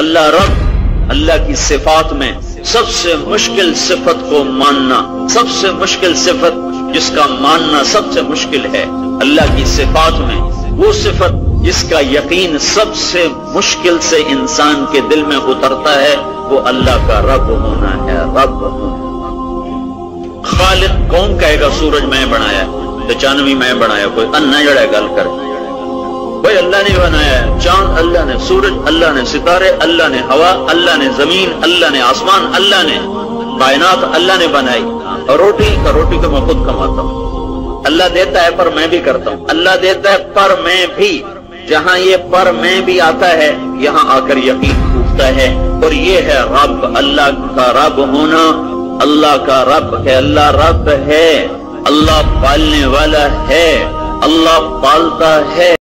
अल्लाह रब, अल्लाह की सिफात में सबसे मुश्किल सिफत को मानना, सबसे मुश्किल सिफत जिसका मानना सबसे मुश्किल है, अल्लाह की सिफात में वो सिफत जिसका यकीन सबसे मुश्किल से इंसान के दिल में उतरता है, वो अल्लाह का रब होना है। रब खालिद कौन कहेगा सूरज मैं बनाया, तो चांदनी मैं बनाया, कोई अन्ना जड़ा गल कर, कोई अल्लाह ने बनाया है। चांद अल्लाह ने, सूरज अल्लाह ने, सितारे अल्लाह ने, हवा अल्लाह ने, जमीन अल्लाह ने, आसमान अल्लाह ने, कायनात अल्लाह ने बनाई। और रोटी तो मैं खुद कमाता हूँ, अल्लाह देता है पर मैं भी करता हूँ, अल्लाह देता है पर मैं भी, जहाँ ये पर मैं भी आता है यहाँ आकर यकीन टूटता है। और ये है रब, अल्लाह का रब होना। अल्लाह का रब है, अल्लाह रब है, अल्लाह पालने वाला है, अल्लाह पालता है।